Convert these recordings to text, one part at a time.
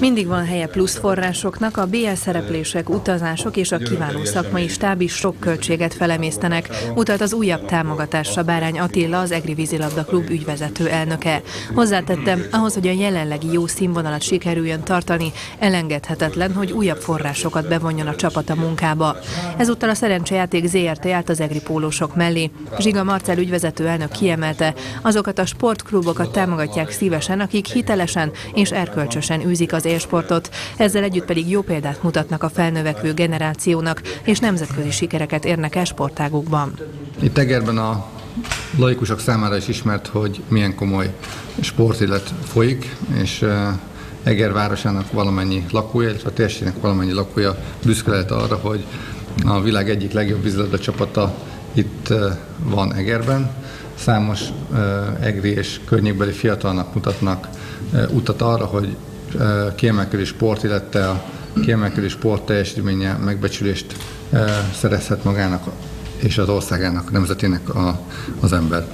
Mindig van helye plusz forrásoknak, a BL szereplések, utazások és a kiváló szakmai stáb is sok költséget felemésztenek, utalt az újabb támogatásra Bárány Attila, az Egri Vízilabda Klub ügyvezető elnöke. Hozzátettem, ahhoz, hogy a jelenlegi jó színvonalat sikerüljön tartani, elengedhetetlen, hogy újabb forrásokat bevonjon a csapat a munkába. Ezúttal a Szerencsejáték Zrt. Állt az egri pólósok mellé. Zsiga Marcell ügyvezető elnök kiemelte, azokat a sportklubokat támogatják szívesen, akik hitelesen és erkölcsösen űzik az élsportot, ezzel együtt pedig jó példát mutatnak a felnövekvő generációnak, és nemzetközi sikereket érnek el sportágukban. Itt Egerben a laikusok számára is ismert, hogy milyen komoly sportélet folyik, és Eger városának valamennyi lakója, illetve a térségnek valamennyi lakója büszke lehet arra, hogy a világ egyik legjobb vízilabda csapata itt van Egerben. Számos egri és környékbeli fiatalnak mutatnak utat arra, hogy kiemelkedő sportélettel, kiemelkedő sportteljesítménnyel megbecsülést szerezhet magának és az országának, nemzetének az ember.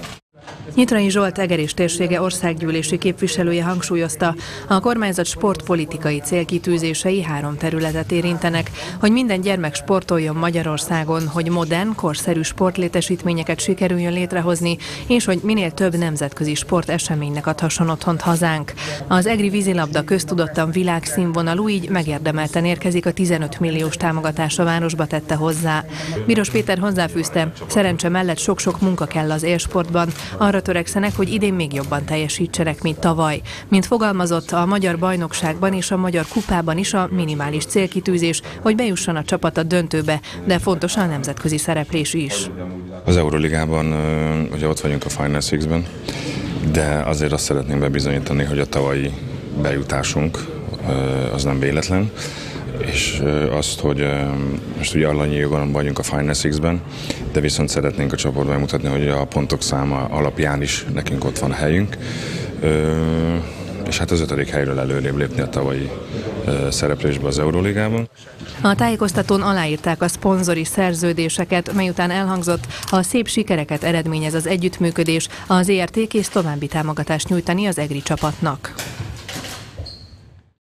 Nyitrai Zsolt, Eger és térsége országgyűlési képviselője hangsúlyozta, a kormányzat sportpolitikai célkitűzései három területet érintenek, hogy minden gyermek sportoljon Magyarországon, hogy modern, korszerű sportlétesítményeket sikerüljön létrehozni, és hogy minél több nemzetközi sporteseménynek adhasson otthont hazánk. Az egri vízilabda köztudottan világszínvonalú, így megérdemelten érkezik a 15 milliós támogatás a városba, tette hozzá. Bíros Péter hozzáfűzte, szerencse mellett sok-sok munka kell az élsportban, arra törekszenek, hogy idén még jobban teljesítsenek, mint tavaly. Mint fogalmazott, a magyar bajnokságban és a magyar kupában is a minimális célkitűzés, hogy bejusson a csapat a döntőbe, de fontos a nemzetközi szereplés is. Az Euroligában ugye ott vagyunk a Final Six-ben, de azért azt szeretném bebizonyítani, hogy a tavalyi bejutásunk az nem véletlen, és azt, hogy most ugye alanyi jogon vagyunk a Final Six-ben, de viszont szeretnénk a csoportban mutatni, hogy a pontok száma alapján is nekünk ott van helyünk, és hát az 5. helyről előrébb lépni a tavalyi szereplésbe az Euroligában. A tájékoztatón aláírták a szponzori szerződéseket, mely után elhangzott, ha szép sikereket eredményez az együttműködés, az ERT kész további támogatást nyújtani az egri csapatnak.